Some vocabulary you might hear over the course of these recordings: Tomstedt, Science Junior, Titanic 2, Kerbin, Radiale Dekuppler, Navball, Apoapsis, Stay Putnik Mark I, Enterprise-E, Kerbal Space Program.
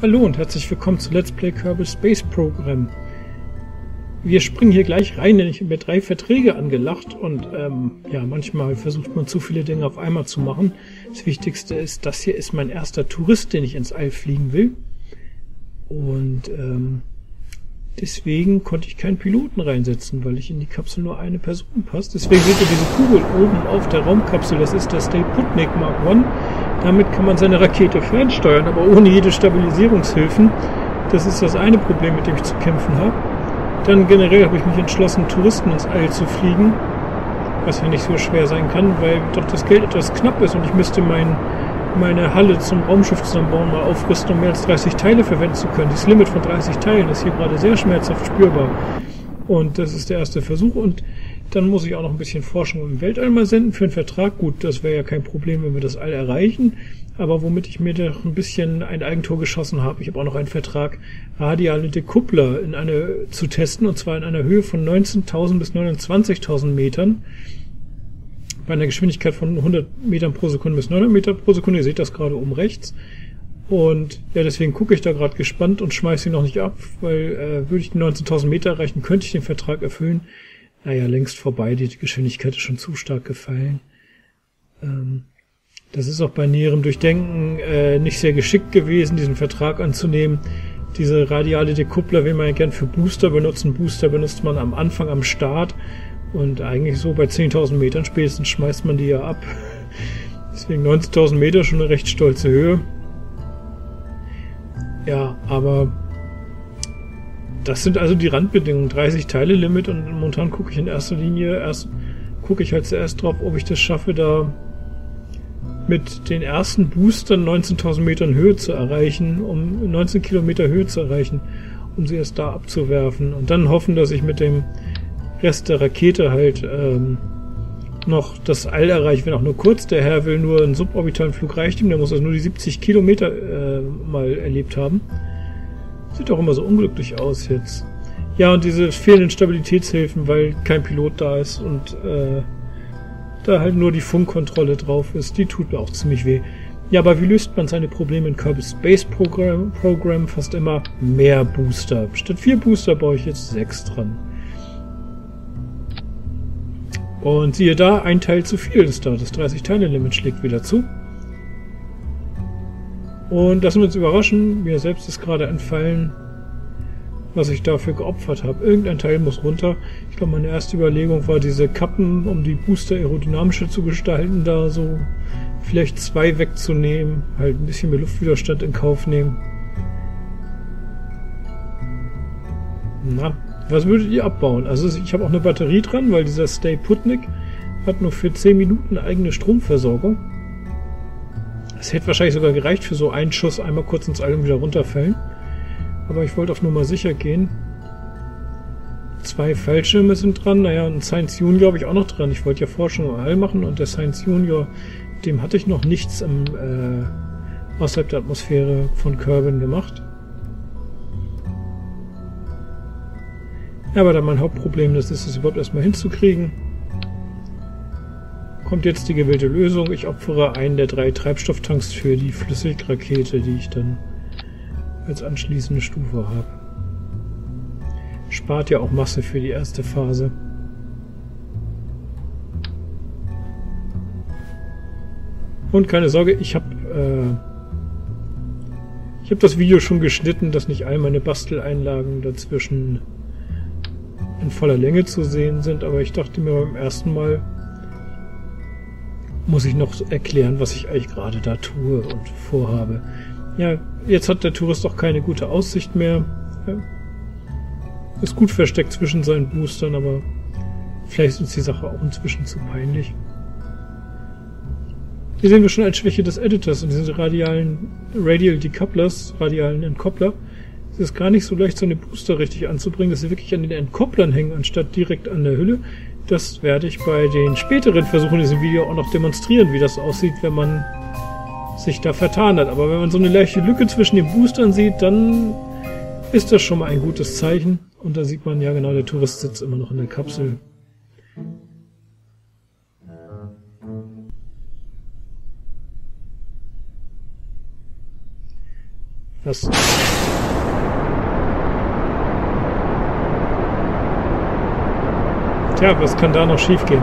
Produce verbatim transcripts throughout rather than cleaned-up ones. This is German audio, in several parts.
Hallo und herzlich willkommen zu Let's Play Kerbal Space Program. Wir springen hier gleich rein, denn ich habe mir drei Verträge angelacht und ähm, ja, manchmal versucht man zu viele Dinge auf einmal zu machen. Das Wichtigste ist, das hier ist mein erster Tourist, den ich ins All fliegen will. Und ähm, deswegen konnte ich keinen Piloten reinsetzen, weil ich in die Kapsel nur eine Person passt. Deswegen seht ihr diese Kugel oben auf der Raumkapsel, das ist der Stay Putnik Mark eins. Damit kann man seine Rakete fernsteuern, aber ohne jede Stabilisierungshilfen. Das ist das eine Problem, mit dem ich zu kämpfen habe. Dann generell habe ich mich entschlossen, Touristen ins All zu fliegen, was ja nicht so schwer sein kann, weil doch das Geld etwas knapp ist und ich müsste mein, meine Halle zum Raumschiff zusammenbauen, mal aufrüsten, um mehr als dreißig Teile verwenden zu können. Das Limit von dreißig Teilen ist hier gerade sehr schmerzhaft spürbar. Und das ist der erste Versuch und dann muss ich auch noch ein bisschen Forschung im Weltall mal senden für einen Vertrag. Gut, das wäre ja kein Problem, wenn wir das all erreichen. Aber womit ich mir doch ein bisschen ein Eigentor geschossen habe, ich habe auch noch einen Vertrag, Radiale Dekuppler in eine, zu testen, und zwar in einer Höhe von neunzehntausend bis neunundzwanzigtausend Metern. Bei einer Geschwindigkeit von hundert Metern pro Sekunde bis neunhundert Meter pro Sekunde. Ihr seht das gerade oben rechts. Und ja, deswegen gucke ich da gerade gespannt und schmeiße sie noch nicht ab, weil äh, würde ich die neunzehntausend Meter erreichen, könnte ich den Vertrag erfüllen. Naja, längst vorbei, die Geschwindigkeit ist schon zu stark gefallen. Ähm, das ist auch bei näherem Durchdenken äh, nicht sehr geschickt gewesen, diesen Vertrag anzunehmen. Diese radiale Dekuppler will man ja gern für Booster benutzen. Booster benutzt man am Anfang, am Start. Und eigentlich so bei zehntausend Metern spätestens schmeißt man die ja ab. Deswegen neunzehntausend Meter, schon eine recht stolze Höhe. Ja, aber das sind also die Randbedingungen. dreißig Teile Limit und momentan gucke ich in erster Linie erst, gucke ich halt zuerst drauf, ob ich das schaffe, da mit den ersten Boostern neunzehntausend Metern Höhe zu erreichen, um neunzehn Kilometer Höhe zu erreichen, um sie erst da abzuwerfen und dann hoffen, dass ich mit dem Rest der Rakete halt ähm, noch das All erreicht, wenn auch nur kurz. Der Herr will nur einen suborbitalen Flug reicht ihm, der muss also nur die siebzig Kilometer äh, mal erlebt haben. Sieht auch immer so unglücklich aus jetzt. Ja, und diese fehlenden Stabilitätshilfen, weil kein Pilot da ist und äh, da halt nur die Funkkontrolle drauf ist, die tut mir auch ziemlich weh. Ja, aber wie löst man seine Probleme in Kerbal Space Program? Program fast immer mehr Booster. Statt vier Booster baue ich jetzt sechs dran. Und siehe da, ein Teil zu viel ist da. Das dreißig-Teile-Limit schlägt wieder zu. Und lassen wir uns überraschen, mir selbst ist gerade entfallen, was ich dafür geopfert habe. Irgendein Teil muss runter. Ich glaube, meine erste Überlegung war diese Kappen, um die Booster aerodynamischer zu gestalten, da so vielleicht zwei wegzunehmen, halt ein bisschen mehr Luftwiderstand in Kauf nehmen. Na, was würdet ihr abbauen? Also ich habe auch eine Batterie dran, weil dieser Stay Putnik hat nur für zehn Minuten eigene Stromversorgung. Es hätte wahrscheinlich sogar gereicht für so einen Schuss, einmal kurz ins All und wieder runterfällen. Aber ich wollte auf Nummer sicher gehen. Zwei Fallschirme sind dran. Naja, ein Science Junior habe ich auch noch dran. Ich wollte ja Forschung im All machen und der Science Junior, dem hatte ich noch nichts im, äh, außerhalb der Atmosphäre von Kerbin gemacht. Ja, aber da mein Hauptproblem ist, ist es überhaupt erstmal hinzukriegen. Kommt jetzt die gewählte Lösung. Ich opfere einen der drei Treibstofftanks für die Flüssigrakete, die ich dann als anschließende Stufe habe. Spart ja auch Masse für die erste Phase. Und keine Sorge, ich habe äh, ich habe das Video schon geschnitten, dass nicht all meine Basteleinlagen dazwischen in voller Länge zu sehen sind, aber ich dachte mir beim ersten Mal, muss ich noch erklären, was ich eigentlich gerade da tue und vorhabe. Ja, jetzt hat der Tourist auch keine gute Aussicht mehr. Ja, ist gut versteckt zwischen seinen Boostern, aber vielleicht ist uns die Sache auch inzwischen zu peinlich. Hier sehen wir schon eine Schwäche des Editors und diese radialen Radial Decouplers, radialen Entkoppler. Es ist gar nicht so leicht, so eine Booster richtig anzubringen, dass sie wirklich an den Entkopplern hängen, anstatt direkt an der Hülle. Das werde ich bei den späteren Versuchen in diesem Video auch noch demonstrieren, wie das aussieht, wenn man sich da vertan hat. Aber wenn man so eine leichte Lücke zwischen den Boostern sieht, dann ist das schon mal ein gutes Zeichen. Und da sieht man ja genau, der Tourist sitzt immer noch in der Kapsel. Das... Tja, was kann da noch schief gehen?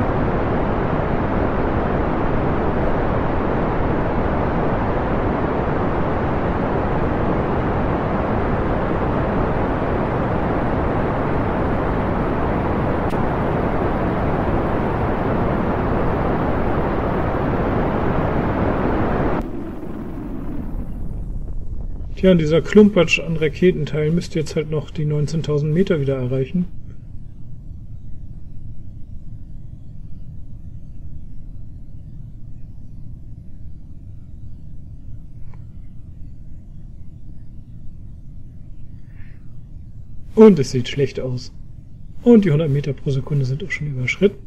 Ja, und dieser Klumpatsch an Raketenteil müsste jetzt halt noch die neunzehntausend Meter wieder erreichen. Und es sieht schlecht aus. Und die hundert Meter pro Sekunde sind auch schon überschritten.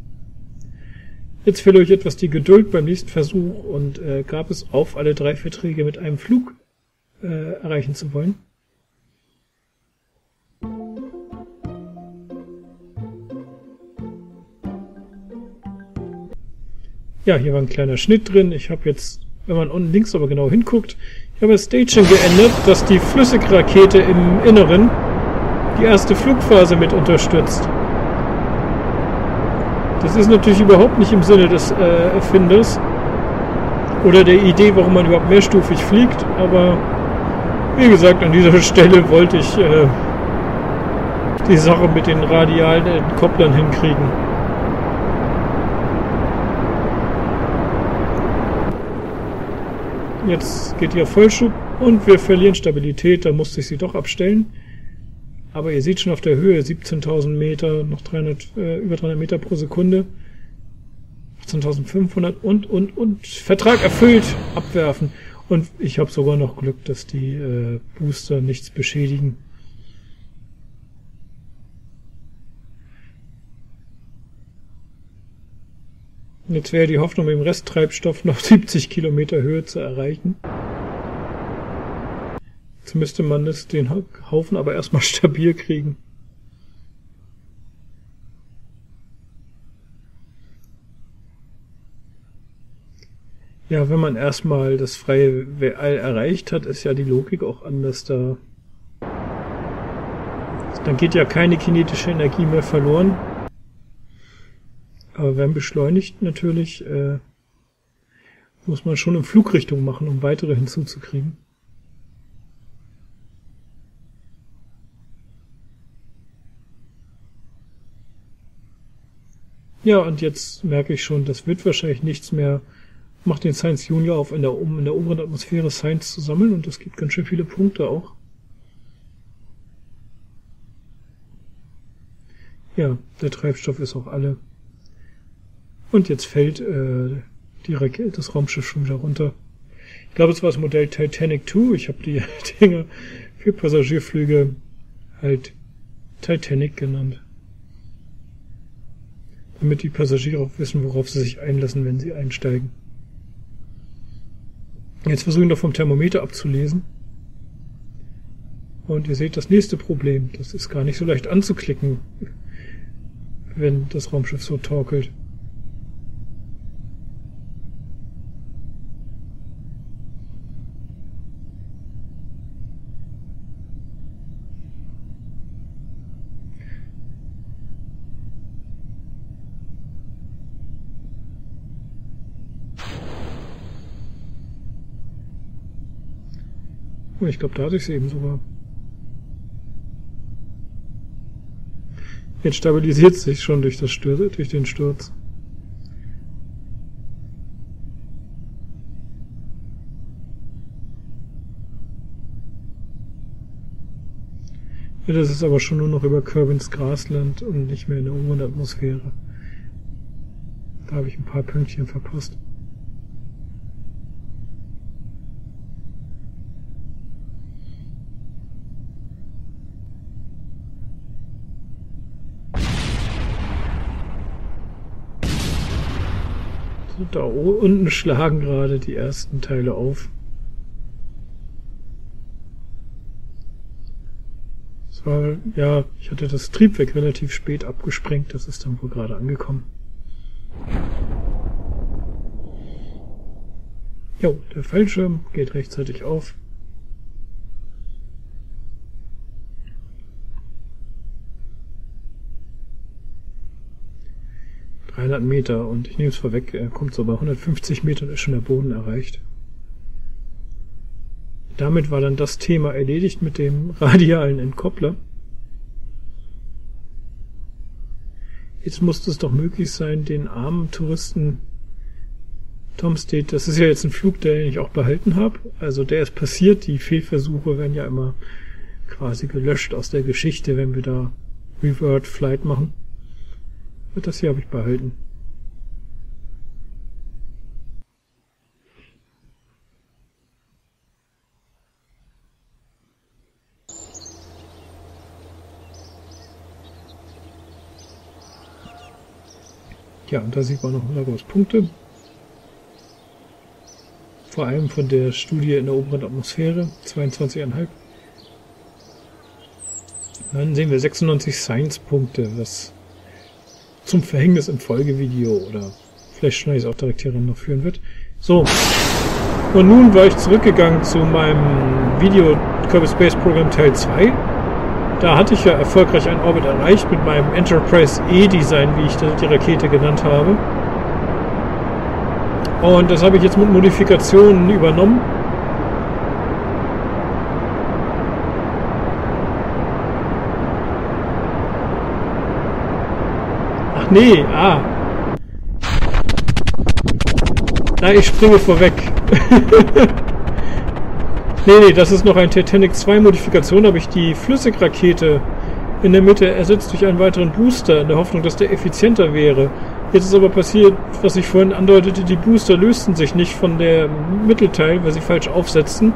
Jetzt fehlt euch etwas die Geduld beim nächsten Versuch und äh, gab es auf, alle drei Verträge mit einem Flug erreichen zu wollen. Ja, hier war ein kleiner Schnitt drin. Ich habe jetzt, wenn man unten links aber genau hinguckt, ich habe das Staging geändert, dass die Flüssigrakete im Inneren die erste Flugphase mit unterstützt. Das ist natürlich überhaupt nicht im Sinne des äh, Erfinders oder der Idee, warum man überhaupt mehrstufig fliegt, aber wie gesagt, an dieser Stelle wollte ich äh, die Sache mit den radialen Entkopplern hinkriegen. Jetzt geht hier Vollschub und wir verlieren Stabilität, da musste ich sie doch abstellen. Aber ihr seht schon auf der Höhe, siebzehntausend Meter, noch dreihundert, äh, über dreihundert Meter pro Sekunde. achtzehntausendfünfhundert und, und, und, Vertrag erfüllt, abwerfen. Und ich habe sogar noch Glück, dass die äh, Booster nichts beschädigen. Jetzt wäre die Hoffnung, mit dem Resttreibstoff noch siebzig Kilometer Höhe zu erreichen. Jetzt müsste man das, den Haufen aber erstmal stabil kriegen. Ja, wenn man erstmal das freie All erreicht hat, ist ja die Logik auch anders da. Dann geht ja keine kinetische Energie mehr verloren. Aber wenn beschleunigt natürlich, äh, muss man schon in Flugrichtung machen, um weitere hinzuzukriegen. Ja, und jetzt merke ich schon, das wird wahrscheinlich nichts mehr. Macht den Science Junior auf, in der, um, in der oberen Atmosphäre Science zu sammeln, und das gibt ganz schön viele Punkte auch. Ja, der Treibstoff ist auch alle. Und jetzt fällt äh, die Rakete, das Raumschiff schon wieder runter. Ich glaube, es war das Modell Titanic zwei. Ich habe die Dinger für Passagierflüge halt Titanic genannt. Damit die Passagiere auch wissen, worauf sie sich einlassen, wenn sie einsteigen. Jetzt versuche ich noch vom Thermometer abzulesen. Und ihr seht das nächste Problem. Das ist gar nicht so leicht anzuklicken, wenn das Raumschiff so torkelt. Ich glaube, da hatte ich es eben sogar. Jetzt stabilisiert es sich schon durch, das Sturz, durch den Sturz. Ja, das ist aber schon nur noch über Kerbins Grasland und nicht mehr in der oberen Atmosphäre. Da habe ich ein paar Pünktchen verpasst. Da unten schlagen gerade die ersten Teile auf. Das war, ja, ich hatte das Triebwerk relativ spät abgesprengt, das ist dann wohl gerade angekommen. Jo, der Fallschirm geht rechtzeitig auf. dreihundert Meter und ich nehme es vorweg, er kommt so bei hundertfünfzig Metern, ist schon der Boden erreicht. Damit war dann das Thema erledigt mit dem radialen Entkoppler. Jetzt musste es doch möglich sein, den armen Touristen Tomstedt, das ist ja jetzt ein Flug, den ich auch behalten habe, also der ist passiert, die Fehlversuche werden ja immer quasi gelöscht aus der Geschichte, wenn wir da Revert Flight machen. Und das hier habe ich behalten. Ja, und da sieht man noch wunderbare Punkte. Vor allem von der Studie in der oberen Atmosphäre, zweiundzwanzig Komma fünf. Dann sehen wir sechsundneunzig Science-Punkte, was zum Verhängnis im Folgevideo oder vielleicht schnell auch direkt hierin noch führen wird. So, und nun war ich zurückgegangen zu meinem Video Kerbal Space Program Teil zwei. Da hatte ich ja erfolgreich einen Orbit erreicht mit meinem Enterprise-E-Design, wie ich die Rakete genannt habe. Und das habe ich jetzt mit Modifikationen übernommen. Ach nee, ah. Na, ich springe vorweg. Nee, nee, das ist noch ein Titanic zwei Modifikation, da habe ich die Flüssigrakete in der Mitte ersetzt durch einen weiteren Booster, in der Hoffnung, dass der effizienter wäre. Jetzt ist aber passiert, was ich vorhin andeutete, die Booster lösten sich nicht von der Mittelteil, weil sie falsch aufsetzten.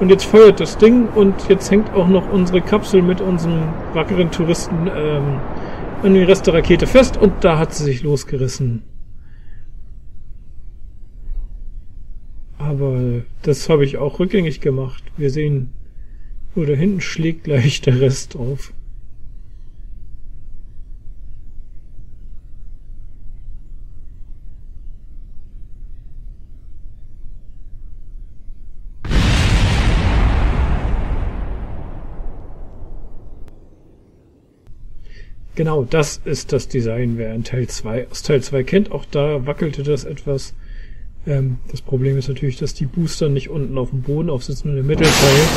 Und jetzt feuert das Ding und jetzt hängt auch noch unsere Kapsel mit unserem wackeren Touristen ähm, an den Rest der Rakete fest und da hat sie sich losgerissen. Aber das habe ich auch rückgängig gemacht. Wir sehen, nur da hinten schlägt gleich der Rest auf. Genau, das ist das Design, wer in Teil zwei aus Teil zwei kennt. Auch da wackelte das etwas. Das Problem ist natürlich, dass die Booster nicht unten auf dem Boden aufsitzen, nur im Mittelteil.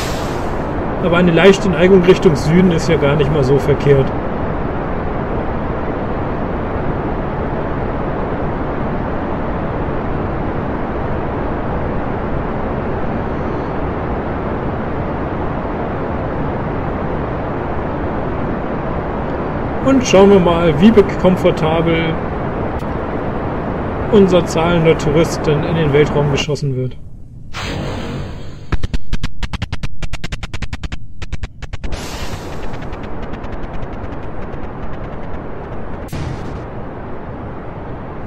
Aber eine leichte Neigung Richtung Süden ist ja gar nicht mal so verkehrt. Und schauen wir mal, wie komfortabel unser zahlender Tourist denn in den Weltraum geschossen wird.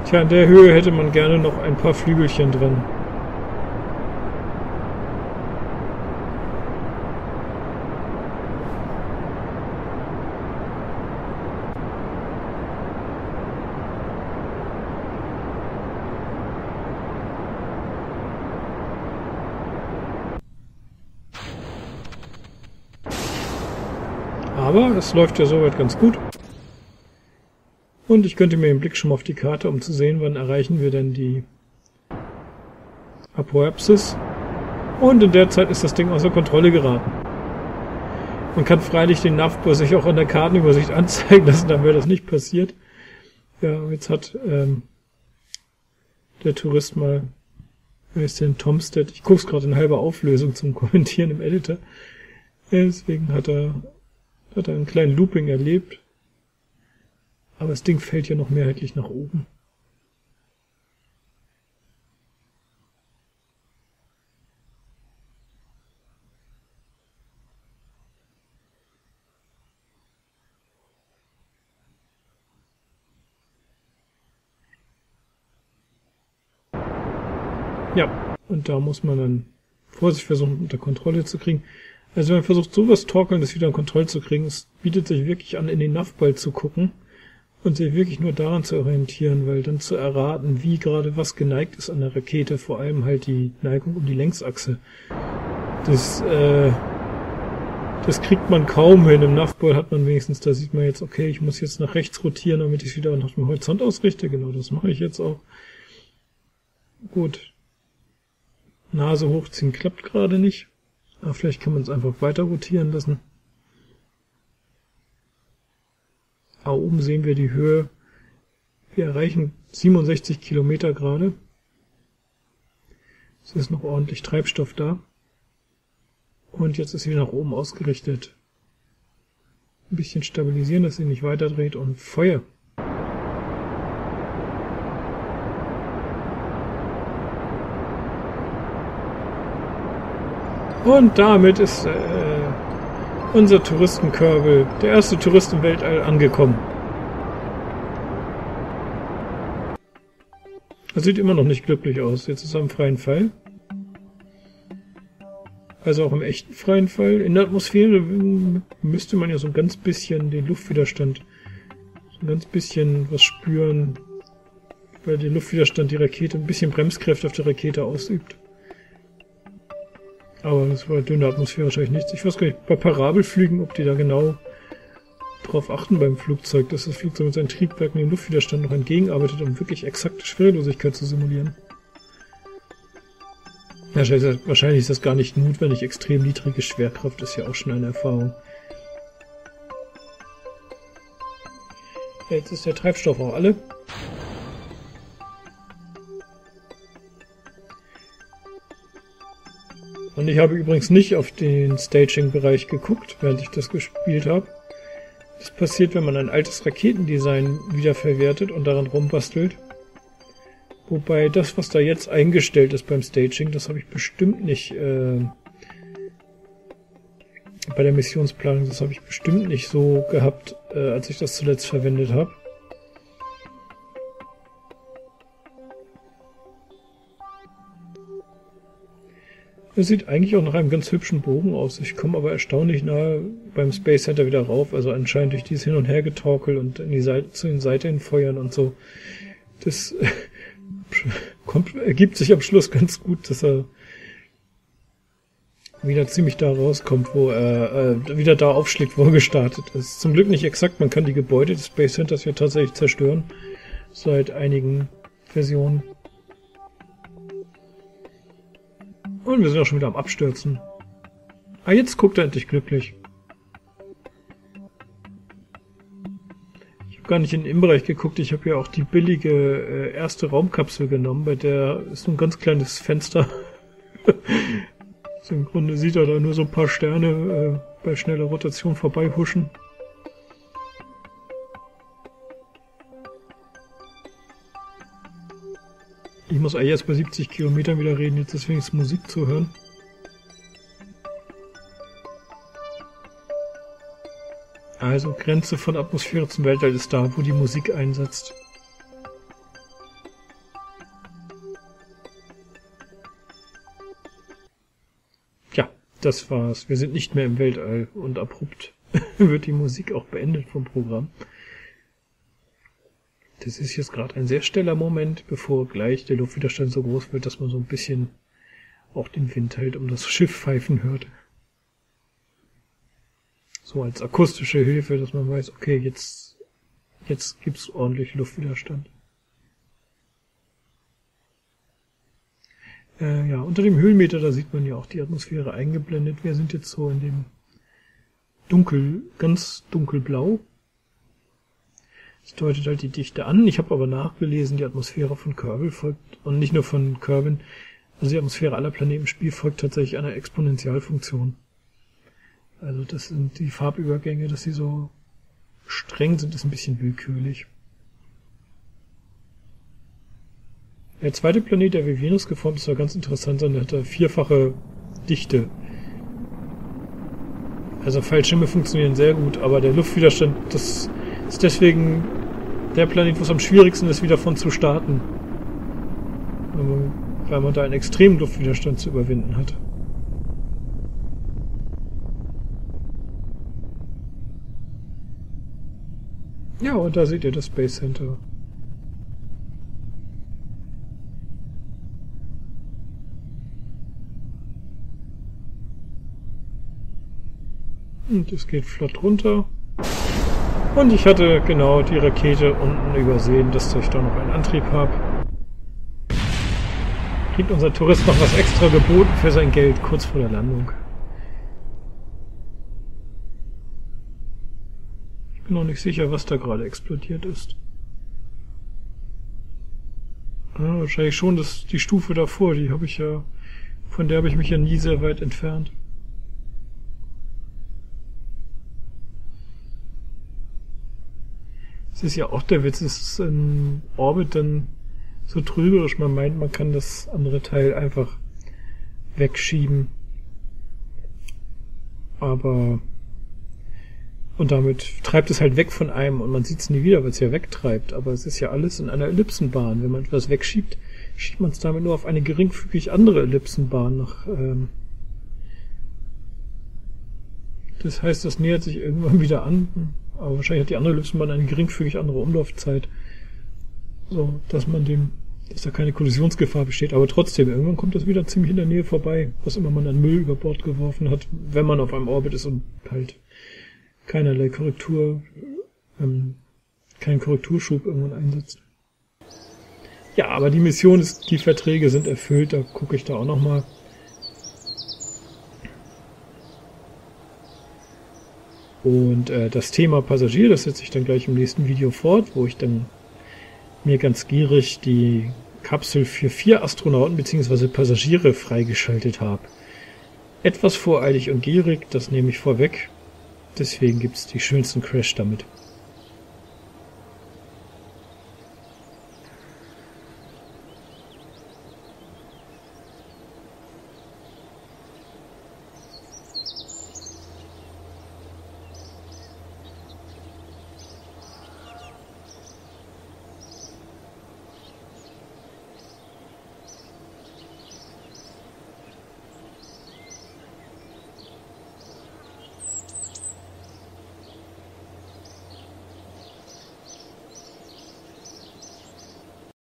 Tja, in der Höhe hätte man gerne noch ein paar Flügelchen drin. Aber es läuft ja soweit ganz gut. Und ich könnte mir den Blick schon mal auf die Karte, um zu sehen, wann erreichen wir denn die Apoapsis. Und in der Zeit ist das Ding außer Kontrolle geraten. Man kann freilich den Nav bei sich auch an der Kartenübersicht anzeigen lassen, dann wäre das nicht passiert. Ja, jetzt hat ähm, der Tourist mal, wer ist denn Tomstedt? Ich gucke es gerade in halber Auflösung zum Kommentieren im Editor. Deswegen hat er Hat einen kleinen Looping erlebt. Aber das Ding fällt ja noch mehrheitlich nach oben. Ja, und da muss man dann vorsichtig versuchen, unter Kontrolle zu kriegen. Also wenn man versucht, sowas Torkelndes wieder in Kontrolle zu kriegen, es bietet sich wirklich an, in den Navball zu gucken und sich wirklich nur daran zu orientieren, weil dann zu erraten, wie gerade was geneigt ist an der Rakete, vor allem halt die Neigung um die Längsachse. Das, äh, Das kriegt man kaum hin. Im Navball hat man wenigstens, da sieht man jetzt, okay, ich muss jetzt nach rechts rotieren, damit ich es wieder nach dem Horizont ausrichte. Genau, das mache ich jetzt auch. Gut. Nase hochziehen klappt gerade nicht. Aber vielleicht kann man es einfach weiter rotieren lassen. Da oben sehen wir die Höhe. Wir erreichen siebenundsechzig Kilometer gerade. Es ist noch ordentlich Treibstoff da. Und jetzt ist sie nach oben ausgerichtet. Ein bisschen stabilisieren, dass sie nicht weiter dreht und Feuer. Und damit ist äh, unser Touristenkörbel, der erste Tourist im Weltall, angekommen. Er sieht immer noch nicht glücklich aus. Jetzt ist er im freien Fall. Also auch im echten freien Fall. In der Atmosphäre müsste man ja so ein ganz bisschen den Luftwiderstand, so ein ganz bisschen was spüren, weil der Luftwiderstand die Rakete, ein bisschen Bremskraft auf der Rakete ausübt. Aber das war dünne Atmosphäre wahrscheinlich nichts. Ich weiß gar nicht, bei Parabelflügen, ob die da genau drauf achten beim Flugzeug, dass das Flugzeug mit seinen Triebwerken dem Luftwiderstand noch entgegenarbeitet, um wirklich exakte Schwerelosigkeit zu simulieren. Ja, wahrscheinlich ist das gar nicht notwendig. Extrem niedrige Schwerkraft ist ja auch schon eine Erfahrung. Ja, jetzt ist der Treibstoff auch alle. Und ich habe übrigens nicht auf den Staging-Bereich geguckt, während ich das gespielt habe. Das passiert, wenn man ein altes Raketendesign wiederverwertet und daran rumbastelt. Wobei das, was da jetzt eingestellt ist beim Staging, das habe ich bestimmt nicht äh, bei der Missionsplanung, das habe ich bestimmt nicht so gehabt, äh, als ich das zuletzt verwendet habe. Es sieht eigentlich auch nach einem ganz hübschen Bogen aus. Ich komme aber erstaunlich nahe beim Space Center wieder rauf. Also anscheinend durch dieses Hin- und Hergetorkel und in die Seite, zu den Seiten hin feuern und so. Das kommt, ergibt sich am Schluss ganz gut, dass er wieder ziemlich da rauskommt, wo er äh, wieder da aufschlägt, wo er gestartet ist. Zum Glück nicht exakt. Man kann die Gebäude des Space Centers ja tatsächlich zerstören. Seit einigen Versionen. Und wir sind auch schon wieder am Abstürzen. Ah, jetzt guckt er endlich glücklich. Ich habe gar nicht in den Bereich geguckt. Ich habe ja auch die billige äh, erste Raumkapsel genommen. Bei der ist nur ein ganz kleines Fenster. Also im Grunde sieht er da nur so ein paar Sterne äh, bei schneller Rotation vorbeihuschen. Ich muss eigentlich erst bei siebzig Kilometern wieder reden, jetzt ist wenigstens Musik zu hören. Also Grenze von Atmosphäre zum Weltall ist da, wo die Musik einsetzt. Ja, das war's. Wir sind nicht mehr im Weltall und abrupt wird die Musik auch beendet vom Programm. Das ist jetzt gerade ein sehr stiller Moment, bevor gleich der Luftwiderstand so groß wird, dass man so ein bisschen auch den Wind halt um das Schiff pfeifen hört. So als akustische Hilfe, dass man weiß, okay, jetzt, jetzt gibt's ordentlich Luftwiderstand. Äh, ja, unter dem Höhenmeter, da sieht man ja auch die Atmosphäre eingeblendet. Wir sind jetzt so in dem dunkel, ganz dunkelblau. Das deutet halt die Dichte an. Ich habe aber nachgelesen, die Atmosphäre von Kerbal folgt, und nicht nur von Kerbin, also die Atmosphäre aller Planeten im Spiel folgt tatsächlich einer Exponentialfunktion. Also das sind die Farbübergänge, dass sie so streng sind, ist ein bisschen willkürlich. Der zweite Planet, der wie Venus geformt ist, soll ganz interessant sein, der hat eine vierfache Dichte. Also Fallschirme funktionieren sehr gut, aber der Luftwiderstand, das ist deswegen der Planet, wo es am schwierigsten ist, wieder von zu starten. Weil man da einen extremen Luftwiderstand zu überwinden hat. Ja, und da seht ihr das Space Center. Und es geht flott runter. Und ich hatte genau die Rakete unten übersehen, dass ich da noch einen Antrieb habe. Kriegt unser Tourist noch was extra geboten für sein Geld kurz vor der Landung. Ich bin noch nicht sicher, was da gerade explodiert ist. Ja, wahrscheinlich schon das, die Stufe davor, die habe ich ja. Von der habe ich mich ja nie sehr weit entfernt. Das ist ja auch der Witz, es ist im Orbit dann so trügerisch. Man meint, man kann das andere Teil einfach wegschieben. Aber... Und damit treibt es halt weg von einem und man sieht es nie wieder, weil es ja wegtreibt. Aber es ist ja alles in einer Ellipsenbahn. Wenn man etwas wegschiebt, schiebt man es damit nur auf eine geringfügig andere Ellipsenbahn nach. Ähm das heißt, das nähert sich irgendwann wieder an. Aber wahrscheinlich hat die andere Ellipsenbahn eine geringfügig andere Umlaufzeit. So, dass man dem, dass da keine Kollisionsgefahr besteht. Aber trotzdem, irgendwann kommt das wieder ziemlich in der Nähe vorbei, was immer man an Müll über Bord geworfen hat, wenn man auf einem Orbit ist und halt keinerlei Korrektur, ähm, keinen Korrekturschub irgendwann einsetzt. Ja, aber die Mission ist, die Verträge sind erfüllt, da gucke ich da auch nochmal. Und äh, das Thema Passagier, das setze ich dann gleich im nächsten Video fort, wo ich dann mir ganz gierig die Kapsel für vier Astronauten bzw. Passagiere freigeschaltet habe. Etwas voreilig und gierig, das nehme ich vorweg. Deswegen gibt es die schönsten Crash damit.